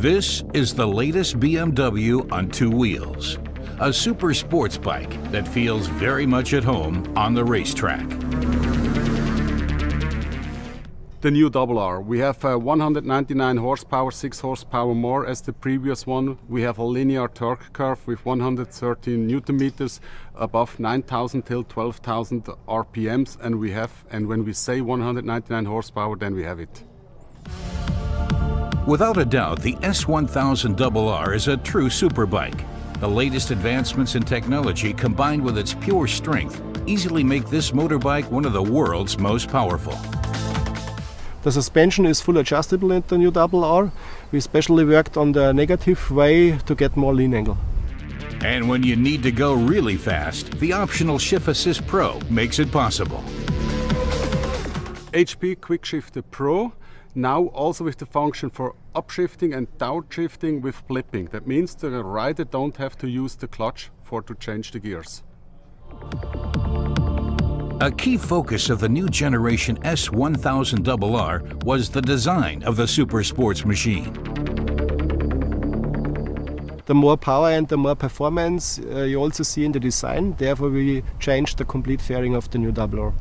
This is the latest BMW on two wheels, a super sports bike that feels very much at home on the racetrack. The new RR. We have 199 horsepower, 6 horsepower more as the previous one. We have a linear torque curve with 113 Newton meters above 9,000 till 12,000 RPMs, and when we say 199 horsepower, then we have it. Without a doubt, the S1000RR is a true superbike. The latest advancements in technology combined with its pure strength easily make this motorbike one of the world's most powerful. The suspension is fully adjustable in the new RR. We especially worked on the negative way to get more lean angle. And when you need to go really fast, the optional Shift Assist Pro makes it possible. HP QuickShifter Pro, now also with the function for upshifting and downshifting with flipping. That means the rider don't have to use the clutch to change the gears. A key focus of the new generation S1000RR was the design of the super sports machine. The more power and the more performance you also see in the design, therefore we changed the complete fairing of the new RR.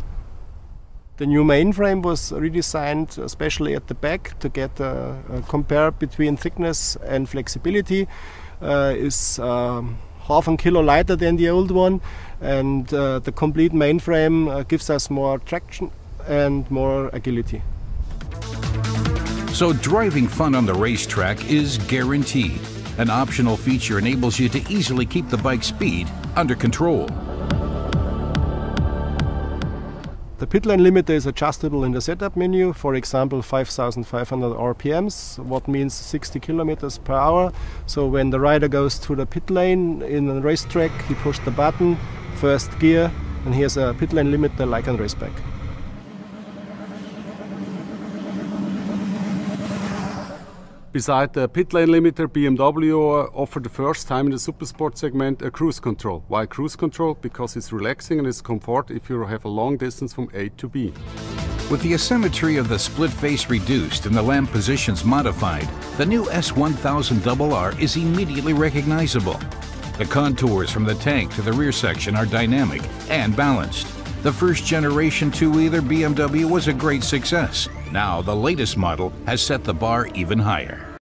The new mainframe was redesigned, especially at the back, to get a compare between thickness and flexibility. Half a kilo lighter than the old one, and the complete mainframe gives us more traction and more agility. So driving fun on the racetrack is guaranteed. An optional feature enables you to easily keep the bike's speed under control. The pit lane limiter is adjustable in the setup menu, for example 5,500 RPMs, what means 60 kilometers per hour. So when the rider goes through the pit lane in a racetrack, he pushes the button, first gear, and here's a pit lane limiter like on raceback. Beside the pit lane limiter, BMW offered the first time in the supersport segment a cruise control. Why cruise control? Because it's relaxing and it's comfort if you have a long distance from A to B. With the asymmetry of the split face reduced and the lamp positions modified, the new S1000RR is immediately recognizable. The contours from the tank to the rear section are dynamic and balanced. The first generation two-wheeler BMW was a great success. Now the latest model has set the bar even higher.